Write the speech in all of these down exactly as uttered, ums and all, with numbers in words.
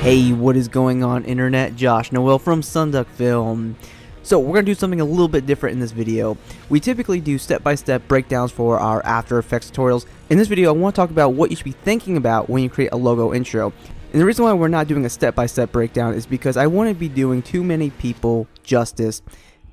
Hey, what is going on, internet? Josh Noel from SonduckFilm. So we're going to do something a little bit different in this video. We typically do step-by-step breakdowns for our After Effects tutorials. In this video, I want to talk about what you should be thinking about when you create a logo intro. And the reason why we're not doing a step-by-step breakdown is because I wouldn't be doing too many people justice,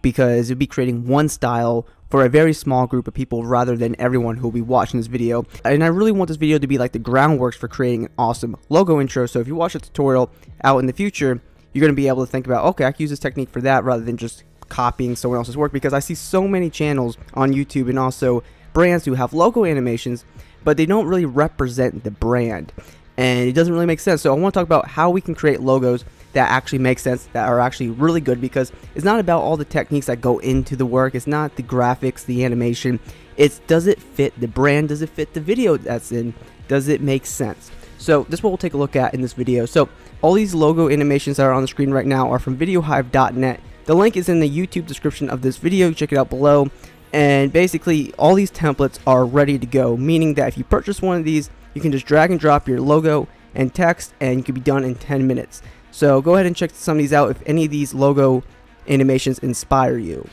because it would be creating one style for a very small group of people rather than everyone who will be watching this video. And I really want this video to be like the groundwork for creating an awesome logo intro, so if you watch a tutorial out in the future, you're going to be able to think about, okay, I can use this technique for that rather than just copying someone else's work, because I see so many channels on YouTube and also brands who have logo animations, but they don't really represent the brand, and it doesn't really make sense. So I want to talk about how we can create logos that actually make sense, that are actually really good, because it's not about all the techniques that go into the work. It's not the graphics, the animation. It's, does it fit the brand? Does it fit the video that's in? Does it make sense? So this is what we'll take a look at in this video. So all these logo animations that are on the screen right now are from Video Hive dot net. The link is in the YouTube description of this video. Check it out below. And basically all these templates are ready to go, meaning that if you purchase one of these, you can just drag and drop your logo and text and you could be done in ten minutes. So go ahead and check some of these out if any of these logo animations inspire you.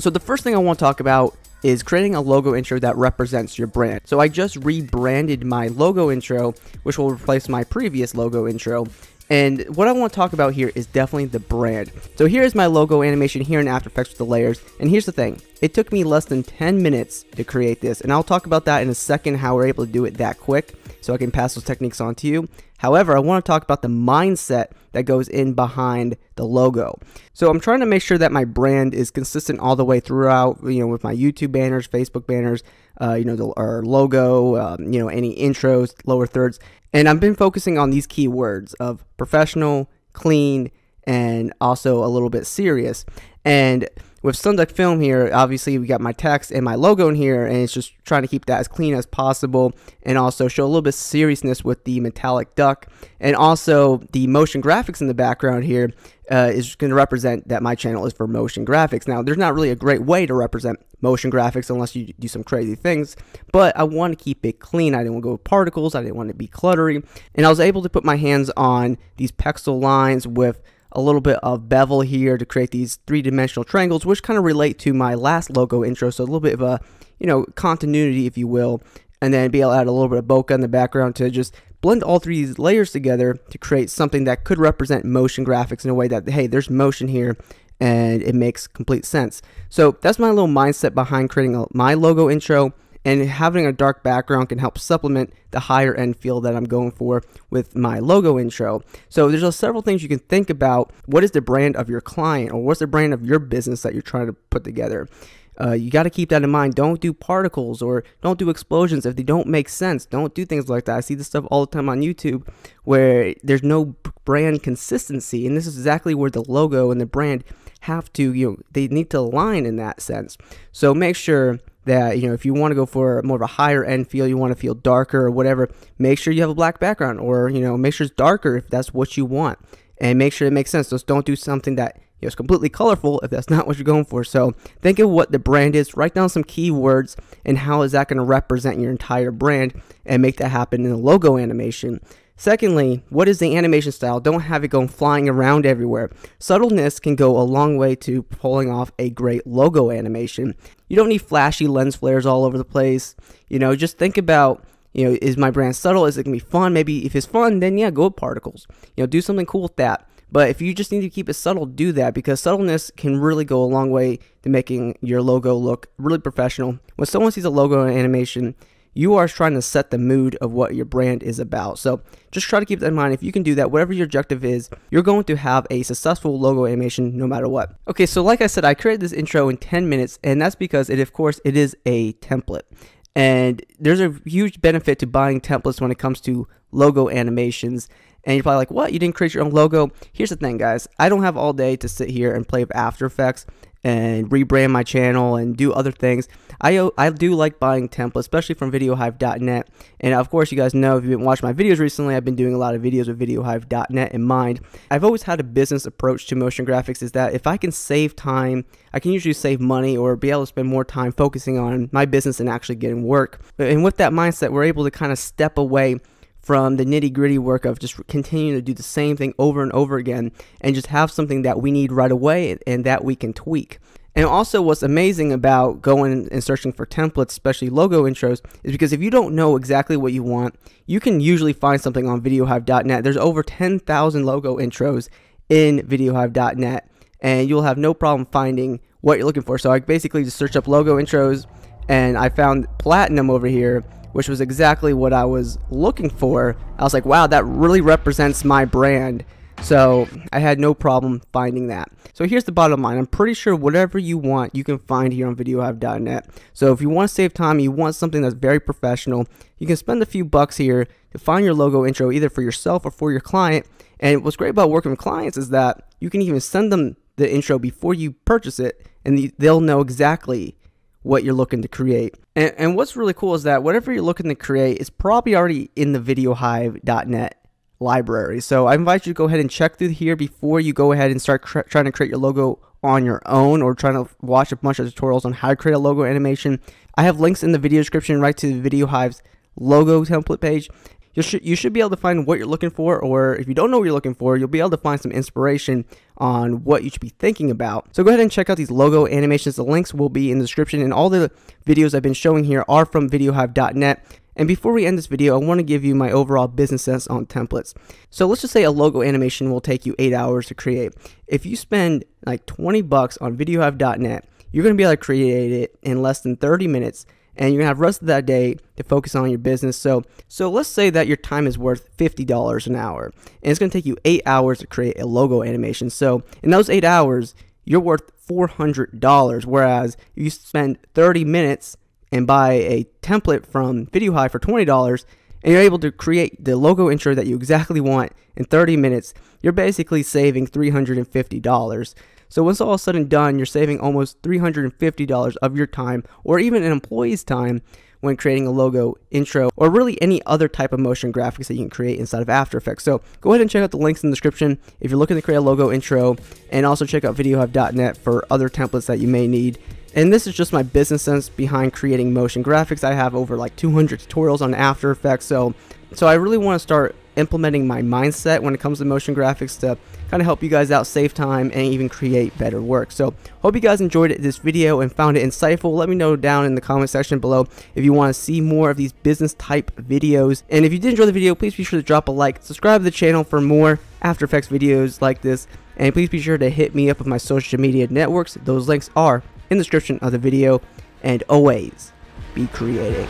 So the first thing I want to talk about is creating a logo intro that represents your brand. So I just rebranded my logo intro, which will replace my previous logo intro. And what I want to talk about here is definitely the brand. So here's my logo animation here in After Effects with the layers. And here's the thing, it took me less than ten minutes to create this. And I'll talk about that in a second, how we're able to do it that quick, so I can pass those techniques on to you. However, I want to talk about the mindset that goes in behind the logo. So I'm trying to make sure that my brand is consistent all the way throughout, you know, with my YouTube banners, Facebook banners, uh, you know, the, our logo, um, you know, any intros, lower thirds. And I've been focusing on these key words of professional, clean, and also a little bit serious. And with SonduckFilm here, obviously we got my text and my logo in here, and it's just trying to keep that as clean as possible and also show a little bit of seriousness with the metallic duck. And also the motion graphics in the background here uh, is going to represent that my channel is for motion graphics. Now, there's not really a great way to represent motion graphics unless you do some crazy things, but I want to keep it clean. I didn't want to go with particles. I didn't want it to be cluttery. And I was able to put my hands on these pixel lines with a little bit of bevel here to create these three-dimensional triangles, which kind of relate to my last logo intro, so a little bit of a, you know, continuity, if you will, and then be able to add a little bit of bokeh in the background to just blend all three of these layers together to create something that could represent motion graphics in a way that, hey, there's motion here, and it makes complete sense. So that's my little mindset behind creating a, my logo intro, and having a dark background can help supplement the higher end feel that I'm going for with my logo intro. So there's several things you can think about. What is the brand of your client, or what's the brand of your business that you're trying to put together? Uh, you got to keep that in mind. Don't do particles or don't do explosions if they don't make sense. Don't do things like that. I see this stuff all the time on YouTube where there's no brand consistency, and this is exactly where the logo and the brand have to, you know, they need to align in that sense. So make sure that, you know, if you want to go for more of a higher end feel, you want to feel darker or whatever, make sure you have a black background, or, you know, make sure it's darker if that's what you want, and make sure it makes sense. Just don't do something that, you know, is completely colorful if that's not what you're going for. So think of what the brand is, write down some keywords, and how is that going to represent your entire brand, and make that happen in a logo animation. Secondly, what is the animation style? Don't have it going flying around everywhere. Subtleness can go a long way to pulling off a great logo animation. You don't need flashy lens flares all over the place. You know, just think about, you know, is my brand subtle? Is it going to be fun? Maybe if it's fun, then yeah, go with particles. You know, do something cool with that. But if you just need to keep it subtle, do that, because subtleness can really go a long way to making your logo look really professional. When someone sees a logo animation, you are trying to set the mood of what your brand is about. So just try to keep that in mind. If you can do that, whatever your objective is, you're going to have a successful logo animation no matter what. Okay, so like I said, I created this intro in ten minutes, and that's because it, of course, it is a template. And there's a huge benefit to buying templates when it comes to logo animations. And you're probably like, what? You didn't create your own logo? Here's the thing, guys. I don't have all day to sit here and play with After Effects and rebrand my channel and do other things. I, I do like buying templates, especially from Video Hive dot net. And of course, you guys know, if you've been watching my videos recently, I've been doing a lot of videos with Video Hive dot net in mind. I've always had a business approach to motion graphics, is that if I can save time, I can usually save money or be able to spend more time focusing on my business and actually getting work. And with that mindset, we're able to kind of step away from the nitty-gritty work of just continuing to do the same thing over and over again, and just have something that we need right away and that we can tweak. And also what's amazing about going and searching for templates, especially logo intros, is because if you don't know exactly what you want, you can usually find something on Video Hive dot net. There's over ten thousand logo intros in Video Hive dot net, and you'll have no problem finding what you're looking for. So I basically just searched up logo intros, and I found Platinum over here, which was exactly what I was looking for. I was like, wow, that really represents my brand. So I had no problem finding that. So here's the bottom line. I'm pretty sure whatever you want, you can find here on Video Hive dot net. So if you want to save time, you want something that's very professional, you can spend a few bucks here to find your logo intro, either for yourself or for your client. And what's great about working with clients is that you can even send them the intro before you purchase it, and they'll know exactly what you're looking to create. And, and what's really cool is that whatever you're looking to create is probably already in the Video Hive dot net library. So I invite you to go ahead and check through here before you go ahead and start trying to create your logo on your own, or trying to watch a bunch of tutorials on how to create a logo animation. I have links in the video description right to the VideoHive's logo template page. You should, you should be able to find what you're looking for, or if you don't know what you're looking for, you'll be able to find some inspiration on what you should be thinking about. So go ahead and check out these logo animations. The links will be in the description, and all the videos I've been showing here are from Video Hive dot net. And before we end this video, I want to give you my overall business sense on templates. So let's just say a logo animation will take you eight hours to create. If you spend like twenty bucks on Video Hive dot net, you're going to be able to create it in less than thirty minutes. And you're going to have the rest of that day to focus on your business. So so let's say that your time is worth fifty dollars an hour. And it's going to take you eight hours to create a logo animation. So in those eight hours, you're worth four hundred dollars. Whereas if you spend thirty minutes and buy a template from VideoHive for twenty dollars, and you're able to create the logo intro that you exactly want in thirty minutes, you're basically saving three hundred fifty dollars. So once all is said and done, you're saving almost three hundred fifty dollars of your time, or even an employee's time, when creating a logo intro, or really any other type of motion graphics that you can create inside of After Effects. So go ahead and check out the links in the description if you're looking to create a logo intro, and also check out Video Hive dot net for other templates that you may need. And this is just my business sense behind creating motion graphics. I have over like two hundred tutorials on After Effects, so so I really want to start implementing my mindset when it comes to motion graphics to kind of help you guys out, save time, and even create better work. So hope you guys enjoyed this video and found it insightful. Let me know down in the comment section below if you want to see more of these business type videos. And if you did enjoy the video, please be sure to drop a like, subscribe to the channel for more After Effects videos like this, and please be sure to hit me up with my social media networks. Those links are in the description of the video, and always be creating.